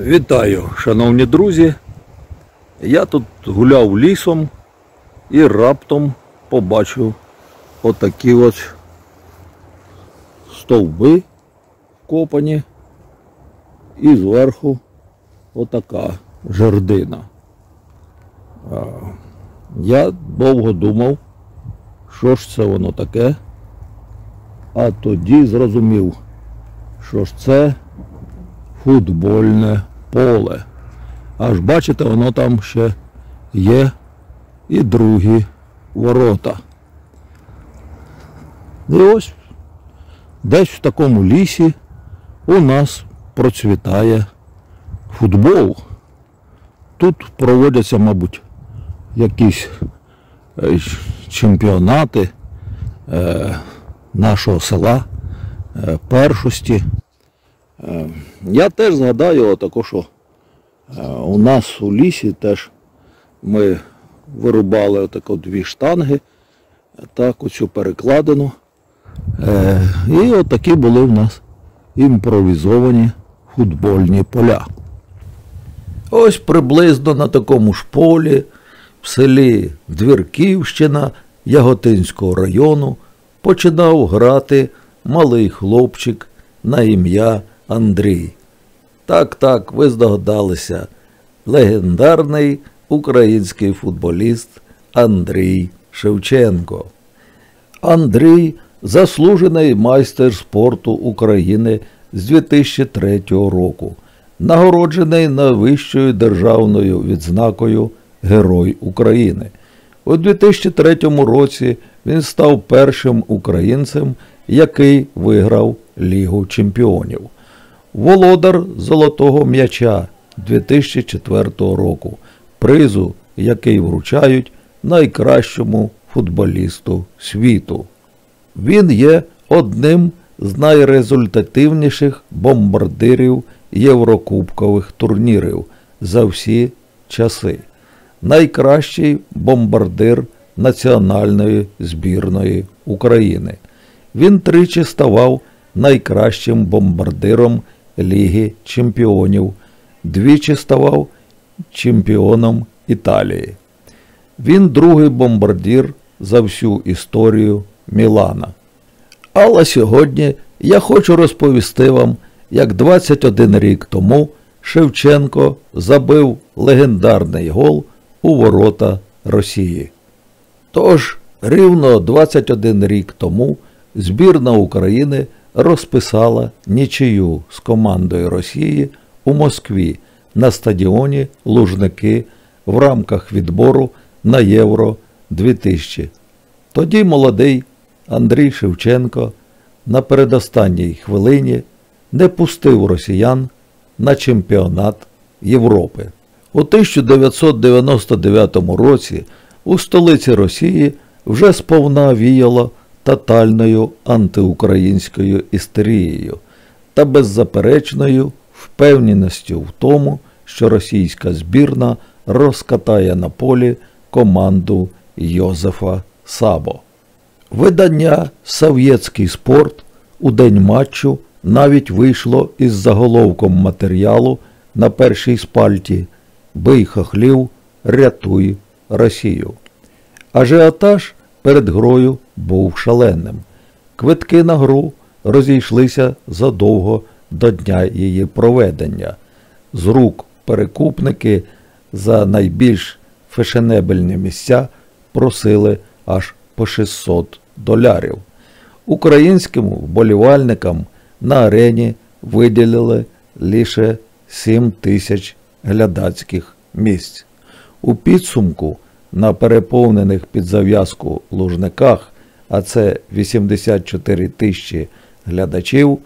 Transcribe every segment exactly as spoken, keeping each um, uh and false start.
Вітаю, шановні друзі! Я тут гуляв лісом і раптом побачив отакі ось стовби вкопані і зверху отака жердина. Я довго думав, що ж це воно таке, а тоді зрозумів, що ж це футбольне поле. Аж бачите, воно там ще є і другі ворота. І ось десь в такому лісі у нас процвітає футбол. Тут проводяться, мабуть, якісь чемпіонати нашого села, першості. Я теж згадаю, що у нас у лісі теж ми вирубали дві штанги, так оцю перекладину. І отакі були в нас імпровізовані футбольні поля. Ось приблизно на такому ж полі в селі Двірківщина Яготинського району починав грати малий хлопчик на ім'я Андрій. Так-так, ви здогадалися, легендарний український футболіст Андрій Шевченко. Андрій – заслужений майстер спорту України з дві тисячі третього року, нагороджений найвищою державною відзнакою «Герой України». У дві тисячі третьому році він став першим українцем, який виграв Лігу чемпіонів. Володар «Золотого м'яча» дві тисячі четвертого року, призу, який вручають найкращому футболісту світу. Він є одним з найрезультативніших бомбардирів єврокубкових турнірів за всі часи. Найкращий бомбардир національної збірної України. Він тричі ставав найкращим бомбардиром Ліги чемпіонів, двічі ставав чемпіоном Італії. Він другий бомбардир за всю історію Мілана. Але сьогодні я хочу розповісти вам, як двадцять один рік тому Шевченко забив легендарний гол у ворота Росії. Тож, рівно двадцять один рік тому збірна України розписала нічию з командою Росії у Москві на стадіоні «Лужники» в рамках відбору на Євро дві тисячі. Тоді молодий Андрій Шевченко на передостанній хвилині не пустив росіян на чемпіонат Європи. У тисяча дев'ятсот дев'яносто дев'ятому році у столиці Росії вже сповна віяло тотальною антиукраїнською істерією та беззаперечною впевненістю в тому, що російська збірна розкатає на полі команду Йозефа Сабо. Видання «Совєцький спорт» у день матчу навіть вийшло із заголовком матеріалу на першій шпальті «Бий хохлів, рятуй Росію». Ажіотаж перед грою був шаленим. Квитки на гру розійшлися задовго до дня її проведення. З рук перекупники за найбільш фешенебельні місця просили аж по шістсот доларів. Українським вболівальникам на арені виділили лише сім тисяч глядацьких місць. У підсумку на переповнених під зав'язку Лужниках, а це вісімдесят чотири тисячі глядачів,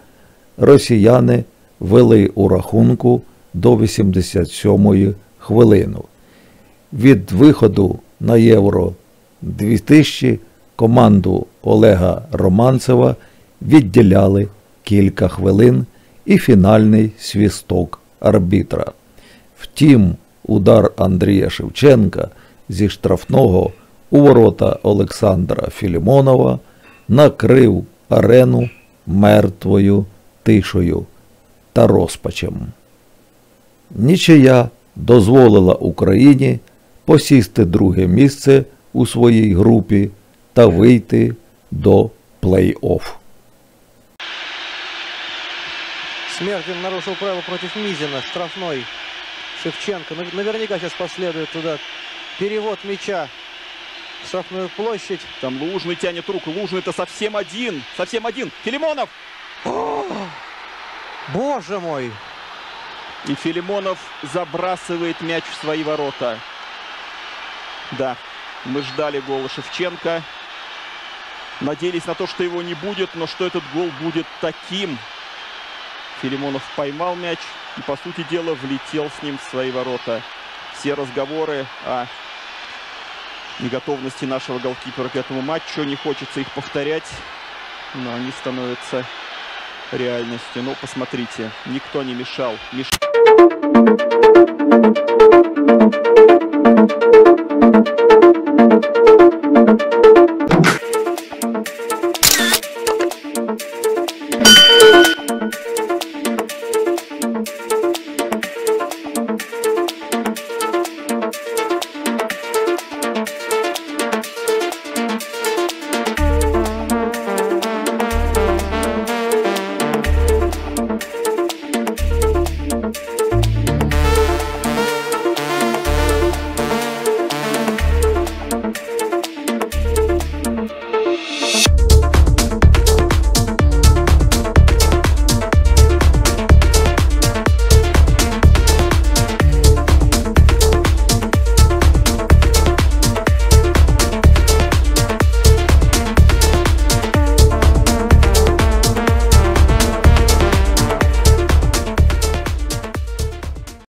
росіяни вели у рахунку до вісімдесят сьомої хвилини. Від виходу на Євро дві тисячі команду Олега Романцева відділяли кілька хвилин і фінальний свисток арбітра. Втім, удар Андрія Шевченка зі штрафного у ворота Олександра Філімонова накрив арену мертвою тишею та розпачем. Нічия дозволила Україні посісти друге місце у своїй групі та вийти до плей-офф. Смердин нарушил правило против Мизина. Штрафной Шевченко. Наверняка сейчас последует туда перевод мяча в штрафную площадь. Там Лужный тянет руку. Лужный-то совсем один. Совсем один. Филимонов! О, боже мой! И Филимонов забрасывает мяч в свои ворота. Да, мы ждали гола Шевченко. Надеялись на то, что его не будет, но что этот гол будет таким. Филимонов поймал мяч и, по сути дела, влетел с ним в свои ворота. Все разговоры о неготовности нашего голкипера к этому матчу, не хочется их повторять, но они становятся реальностью. Ну, посмотрите, никто не мешал. Меш...